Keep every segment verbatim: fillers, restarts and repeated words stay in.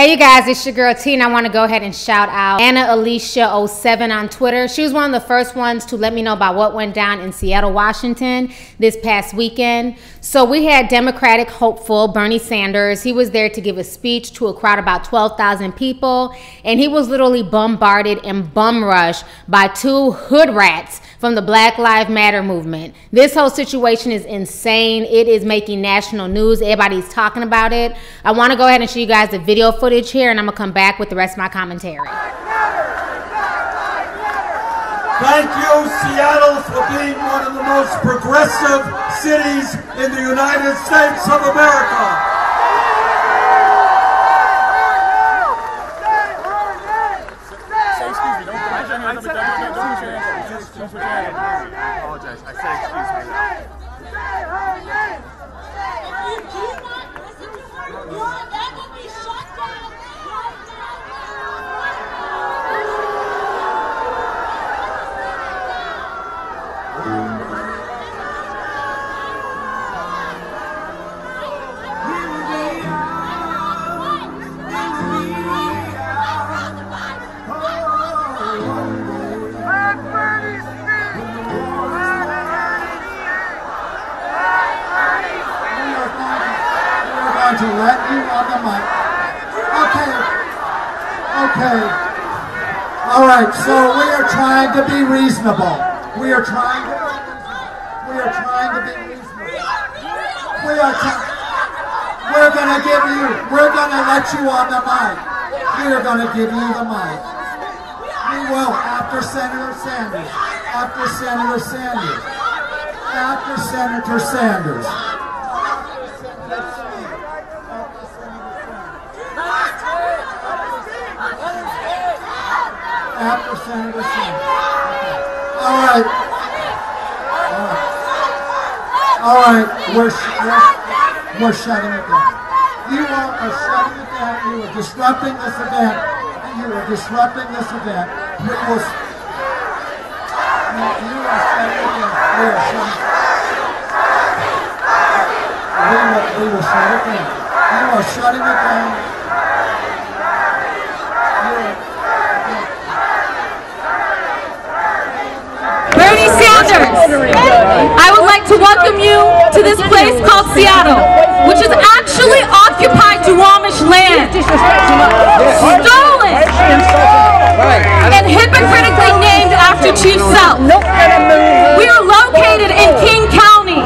Hey you guys, it's your girl T, and I want to go ahead and shout out Anna Alicia oh seven on Twitter. She was one of the first ones to let me know about what went down in Seattle, Washington this past weekend. So we had Democratic hopeful Bernie Sanders. He was there to give a speech to a crowd of about twelve thousand people, and he was literally bombarded and bum rushed by two hood rats from the Black Lives Matter movement. This whole situation is insane. It is making national news. Everybody's talking about it. I want to go ahead and show you guys the video footage here, and I'm gonna come back with the rest of my commentary. Thank you, Seattle, for being one of the most progressive cities in the United States of America. I apologize. I said excuse me. Say her name. If you do not listen to her, you are then going to be shut down. Let you on the mic. Okay. Okay. All right. So we are trying to be reasonable. We are trying to. We are trying to be reasonable. We are. We're gonna give you. We're gonna let you on the mic. We are gonna give you the mic. We will after Senator Sanders. After Senator Sanders. After Senator Sanders. After Senator Sanders. All right. All right. All right. We're, we're, we're shutting it down. You all are shutting it down. You are disrupting this event. You are disrupting this event. We will. No, you are shutting it down. We are shutting it down. We will shut it down. You are shutting it down. I would like to welcome you to this place called Seattle, which is actually occupied Duwamish land, stolen, and hypocritically named after Chief Self. We are located in King County,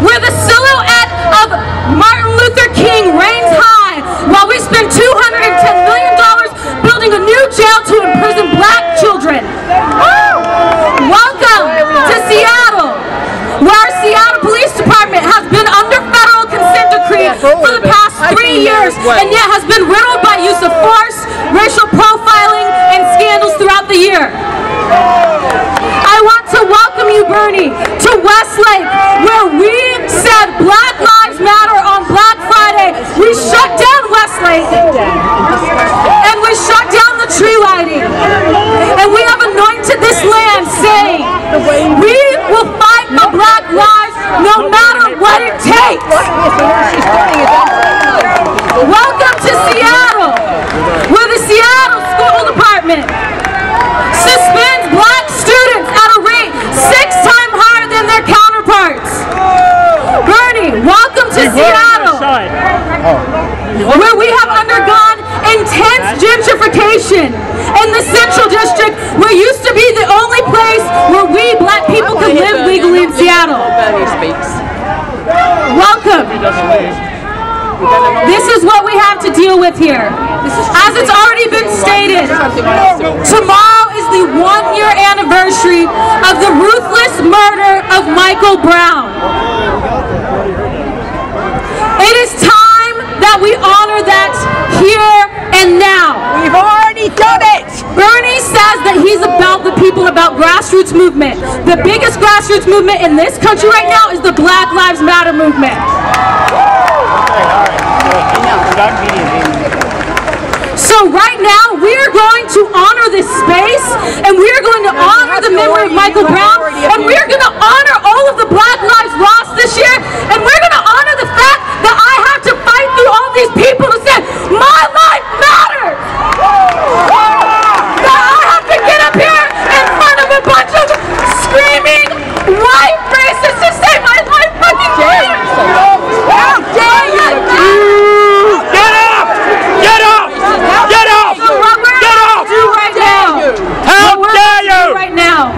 where the silhouette of Martin Luther King reigns high, while we spend two hundred ten million dollars building a new jail to imprison black children. Seattle, where our Seattle Police Department has been under federal consent decree for the past three years and yet has been riddled by use of force, racial profiling, and scandals throughout the year. I want to welcome you, Bernie, to Westlake, where we said Black Lives Matter on Black Friday. We shut down Westlake, and we shut down the tree lighting, and we have anointed this land saying, we will fight for black lives no matter what it takes. Welcome to Seattle, where the Seattle School Department suspends black students at a rate six times higher than their counterparts. Bernie, welcome to Seattle, where we have undergone intense gentrification in the Central District, where it used to be the only place where we black people could live legally in Seattle. Welcome. This is what we have to deal with here. As it's already been stated, tomorrow is the one-year anniversary of the ruthless murder of Michael Brown. It is time that we honor that here and now. We've already done it. Bernie says that he's about the people, about grassroots movement. The biggest grassroots movement in this country right now is the Black Lives Matter movement. So right now we are going to honor this space, and we are going to honor the memory of Michael Brown, and we are going to honor all of the black lives lost this year, and we're going to honor the fact that I have to fight through all these people to say, My life matters! That I have to get up here in front of a bunch of screaming white racists to say my life fucking matters! How dare you! Get up! Get up! Get up! Get up! How dare you! Right now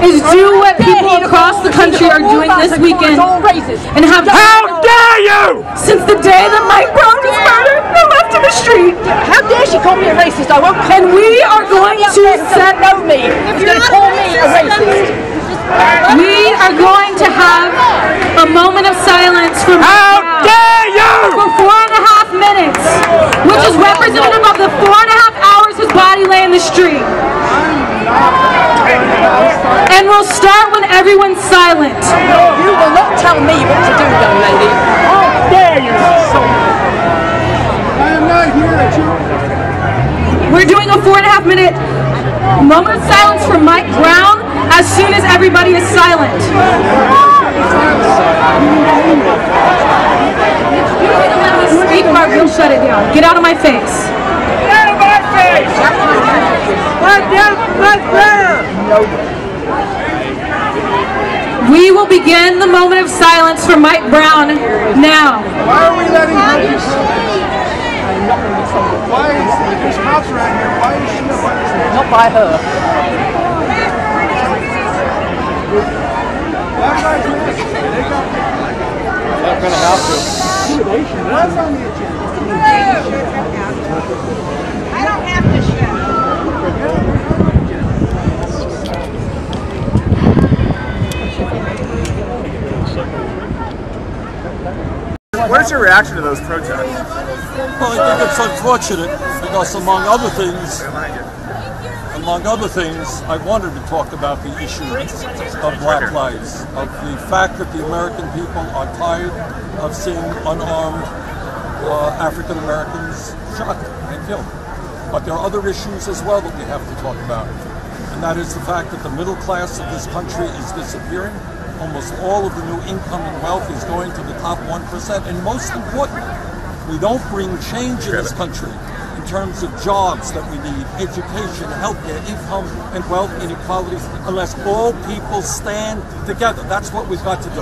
is do what people across the country are doing this weekend and have. How dare you! Since the day that Mike Brown was murdered and left in the street. How dare she call me a racist? I won't. And we are going to set no me. She's going to call me a racist. We are going to have a moment of silence for Mike Brown. How dare you! For four and a half minutes, which is representative of the four and a half hours his body lay in the street. And we'll start when everyone's silent. You will not tell me what to do, young lady. How dare you! I am not here at you. We're doing a four and a half minute moment of silence for Mike Brown as soon as everybody is silent. Speak, Mark, you'll shut it down. Get out of my face. Get out of my face! Right there, right there! We will begin the moment of silence for Mike Brown now. Why are we letting him? Why is there's cops around here? Why is she not by her? They're going to have to. What's on the agenda? I don't have to show. What's your reaction to those protests? Well, I think it's unfortunate because, among other things, among other things, I wanted to talk about the issue of black lives, of the fact that the American people are tired of seeing unarmed uh, African Americans shot and killed. But there are other issues as well that we have to talk about, and that is the fact that the middle class of this country is disappearing. Almost all of the new income and wealth is going to the top one percent. And most important, we don't bring change in this country in terms of jobs that we need, education, healthcare, income, and wealth inequalities, unless all people stand together. That's what we've got to do.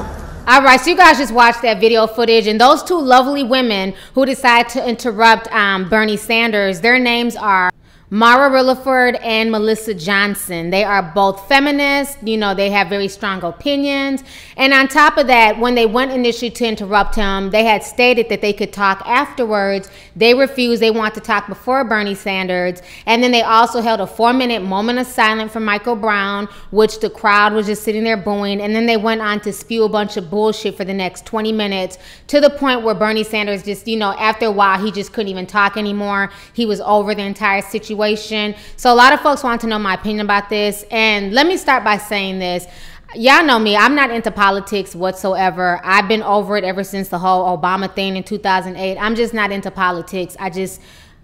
All right, so you guys just watched that video footage, and those two lovely women who decide to interrupt um, Bernie Sanders, their names are Mara Willaford and Marissa Johnson. They are both feminists. You know, they have very strong opinions. And on top of that, when they went initially to interrupt him, they had stated that they could talk afterwards. They refused. They want to talk before Bernie Sanders. And then they also held a four-minute moment of silence for Michael Brown, which the crowd was just sitting there booing. And then they went on to spew a bunch of bullshit for the next twenty minutes, to the point where Bernie Sanders just, you know, after a while, he just couldn't even talk anymore. He was over the entire situation. So a lot of folks want to know my opinion about this, and let me start by saying this. Y'all know me, I'm not into politics whatsoever. I've been over it ever since the whole Obama thing in two thousand eight. I'm just not into politics. I just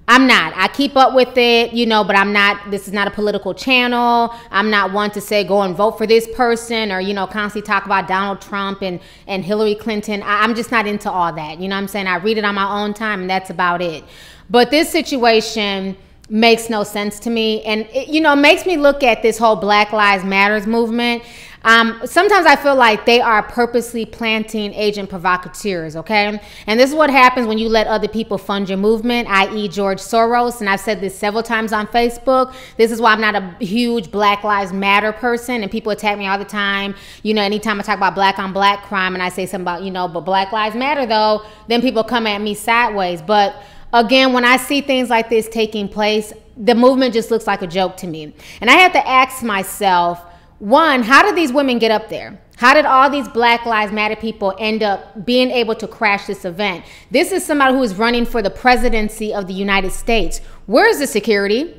I'm not. I keep up with it, you know, but I'm not, this is not a political channel. I'm not one to say, go and vote for this person, or, you know, constantly talk about Donald Trump and, and Hillary Clinton. I, I'm just not into all that. You know what I'm saying? I read it on my own time, and that's about it. But this situation makes no sense to me, and it, you know, makes me look at this whole Black Lives Matters movement. Um, sometimes I feel like they are purposely planting agent provocateurs, okay? And this is what happens when you let other people fund your movement, that is. George Soros, and I've said this several times on Facebook. This is why I'm not a huge Black Lives Matter person, and people attack me all the time. You know, anytime I talk about black on black crime and I say something about, you know, but Black Lives Matter though, then people come at me sideways. But again, when I see things like this taking place, the movement just looks like a joke to me. And I have to ask myself, one, how did these women get up there? How did all these Black Lives Matter people end up being able to crash this event? This is somebody who is running for the presidency of the United States. Where is the security?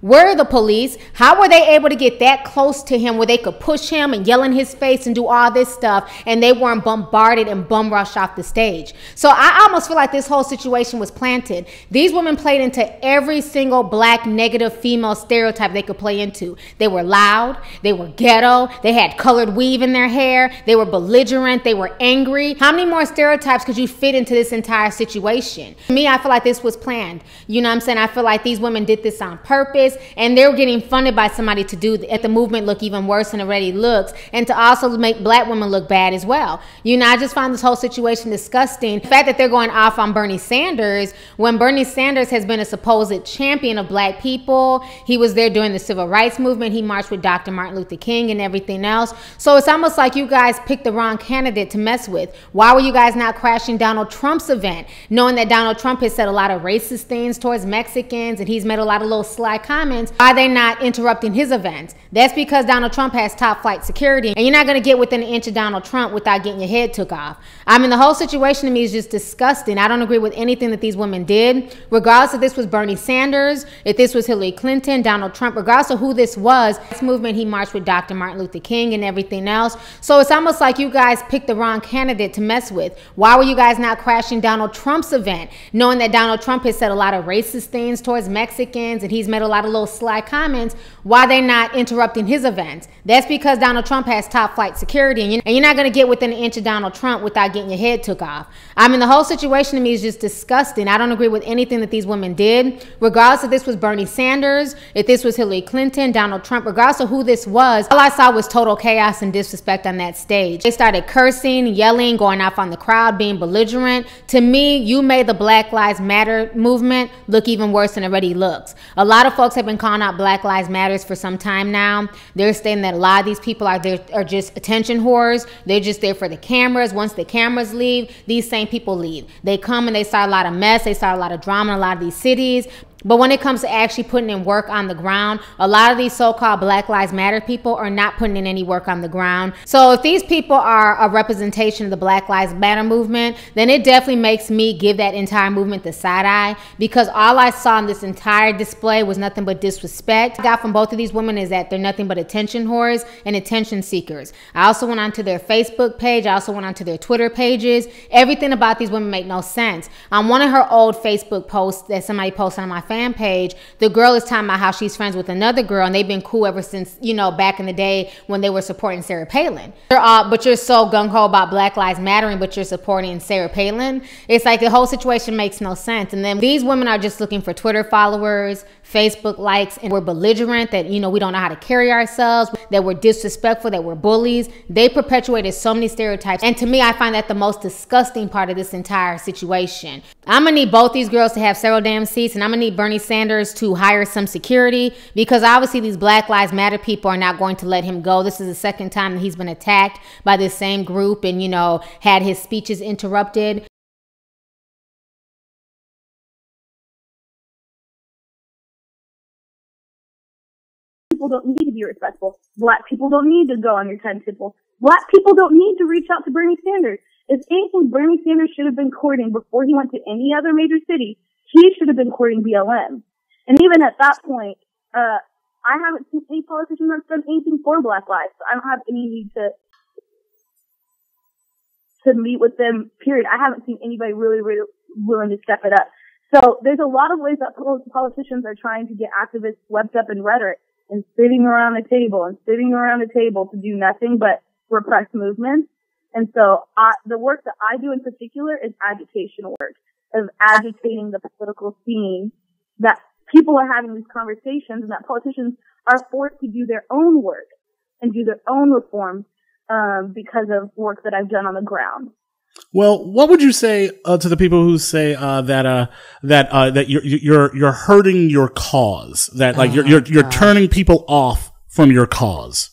Where are the police? How were they able to get that close to him where they could push him and yell in his face and do all this stuff, and they weren't bombarded and bum rushed off the stage? So I almost feel like this whole situation was planted. These women played into every single black negative female stereotype they could play into. They were loud, they were ghetto, they had colored weave in their hair, they were belligerent, they were angry. How many more stereotypes could you fit into this entire situation? To me, I feel like this was planned. You know what I'm saying? I feel like these women did this on purpose, and they're getting funded by somebody to do at the movement look even worse than it already looks, and to also make black women look bad as well. You know, I just find this whole situation disgusting. The fact that they're going off on Bernie Sanders when Bernie Sanders has been a supposed champion of black people. He was there during the civil rights movement. He marched with Doctor Martin Luther King and everything else. So it's almost like you guys picked the wrong candidate to mess with. Why were you guys not crashing Donald Trump's event, knowing that Donald Trump has said a lot of racist things towards Mexicans and he's made a lot of little sly comments? Are they not interrupting his events? That's because Donald Trump has top flight security, and you're not going to get within an inch of Donald Trump without getting your head took off. I mean, the whole situation to me is just disgusting. I don't agree with anything that these women did, regardless if this was Bernie Sanders, if this was Hillary Clinton, Donald Trump, regardless of who this was. This movement, he marched with Doctor Martin Luther King and everything else. So it's almost like you guys picked the wrong candidate to mess with. Why were you guys not crashing Donald Trump's event, knowing that Donald Trump has said a lot of racist things towards Mexicans and he's made a lot of little sly comments? Why they not interrupting his events? That's because Donald Trump has top flight security, and you're not going to get within an inch of Donald Trump without getting your head took off. I mean, the whole situation to me is just disgusting. I don't agree with anything that these women did, regardless if this was Bernie Sanders, if this was Hillary Clinton, Donald Trump, regardless of who this was. All I saw was total chaos and disrespect on that stage. They started cursing, yelling, going off on the crowd, being belligerent. To me, you made the Black Lives Matter movement look even worse than it already looks. A lot of folks have been calling out Black Lives Matters for some time now. They're saying that a lot of these people are there are just attention whores. They're just there for the cameras. Once the cameras leave, these same people leave. They come and they start a lot of mess. They start a lot of drama in a lot of these cities. But when it comes to actually putting in work on the ground, a lot of these so-called Black Lives Matter people are not putting in any work on the ground. So if these people are a representation of the Black Lives Matter movement, then it definitely makes me give that entire movement the side eye, because all I saw in this entire display was nothing but disrespect. What I got from both of these women is that they're nothing but attention whores and attention seekers. I also went onto their Facebook page. I also went onto their Twitter pages. Everything about these women made no sense. On one of her old Facebook posts that somebody posted on my fan page, the girl is talking about how she's friends with another girl and they've been cool ever since, you know, back in the day when they were supporting Sarah Palin. You're all, but you're so gung-ho about Black Lives Mattering, but you're supporting Sarah Palin. It's like the whole situation makes no sense. And then these women are just looking for Twitter followers, Facebook likes, and we're belligerent that, you know, we don't know how to carry ourselves, that we're disrespectful, that we're bullies. They perpetuated so many stereotypes. And to me, I find that the most disgusting part of this entire situation. I'm gonna need both these girls to have several damn seats, and I'm gonna need Bernie Sanders to hire some security, because obviously these Black Lives Matter people are not going to let him go. This is the second time that he's been attacked by this same group and, you know, had his speeches interrupted. People don't need to be respectful. Black people don't need to go on your timetable. Black people don't need to reach out to Bernie Sanders. If anything, Bernie Sanders should have been courting before he went to any other major city. He should have been courting B L M. And even at that point, uh, I haven't seen any politician that's done anything for Black lives, so I don't have any need to, to meet with them, period. I haven't seen anybody really, really willing to step it up. So there's a lot of ways that politicians are trying to get activists swept up in rhetoric and sitting around the table and sitting around the table to do nothing but repress movements. And so I, the work that I do in particular is agitation work, of agitating the political scene, that people are having these conversations and that politicians are forced to do their own work and do their own reforms um, because of work that I've done on the ground. Well, what would you say uh, to the people who say uh, that uh, that uh, that you're you're you're hurting your cause, that like oh you're you're, you're turning people off from your cause?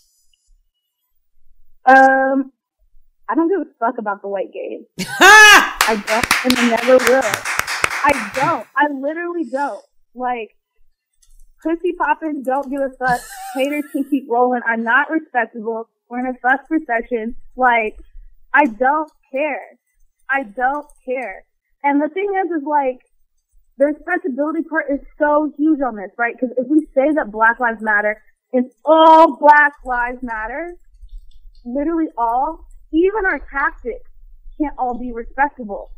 Um, I don't give a fuck about the white gays. I don't, and I never will. I don't. I literally don't. Like, pussy poppin', don't give a fuck. Haters can keep rolling. I'm not respectable. We're in a fuss recession. Like, I don't care. I don't care. And the thing is, is like, The responsibility part is so huge on this, right? Because if we say that Black Lives Matter and all Black Lives Matter, literally all, even our tactics can't all be respectable.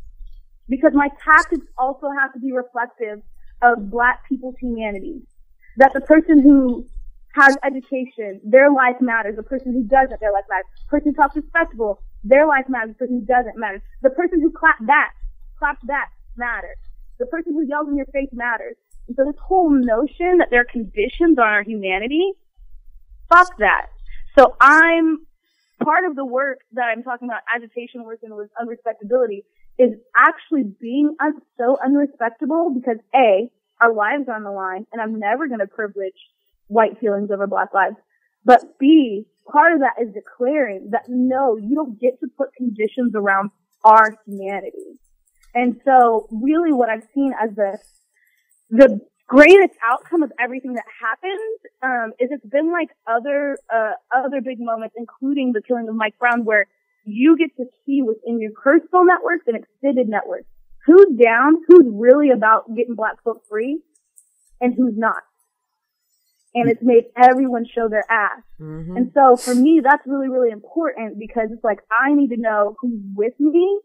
Because my tactics also have to be reflective of Black people's humanity. That the person who has education, their life matters. The person who doesn't, their life matters. The person who talks respectable, their life matters. The person who doesn't matters. The person who claps that, claps that matters. The person who yells in your face matters. And so this whole notion that there are conditions on our humanity, fuck that. So I'm, part of the work that I'm talking about, agitation work and unrespectability, is actually being un- so unrespectable because A, our lives are on the line, and I'm never going to privilege white feelings over Black lives. But B, part of that is declaring that no, you don't get to put conditions around our humanity. And so really what I've seen as the, the greatest outcome of everything that happened, um, is it's been like other, uh, other big moments, including the killing of Mike Brown, where you get to see within your personal networks and extended networks who's down, who's really about getting Black folk free, and who's not. And it's made everyone show their ass. Mm-hmm. And so for me, that's really, really important because it's like, I need to know who's with me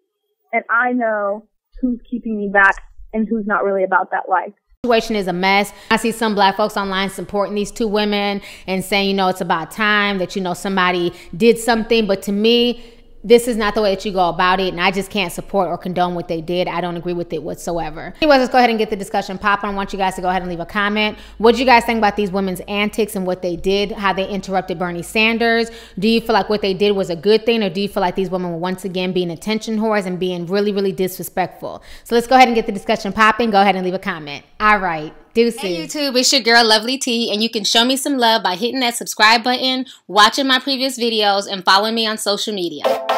and I know who's keeping me back and who's not really about that life. The situation is a mess. I see some Black folks online supporting these two women and saying, you know, it's about time that, you know, somebody did something. But to me, this is not the way that you go about it, and I just can't support or condone what they did. I don't agree with it whatsoever. Anyways, let's go ahead and get the discussion popping. I want you guys to go ahead and leave a comment. What do you guys think about these women's antics and what they did, how they interrupted Bernie Sanders? Do you feel like what they did was a good thing, or do you feel like these women were once again being attention whores and being really, really disrespectful? So let's go ahead and get the discussion popping. Go ahead and leave a comment. All right. Deuces. Hey YouTube, it's your girl Lovely T, and you can show me some love by hitting that subscribe button, watching my previous videos, and following me on social media.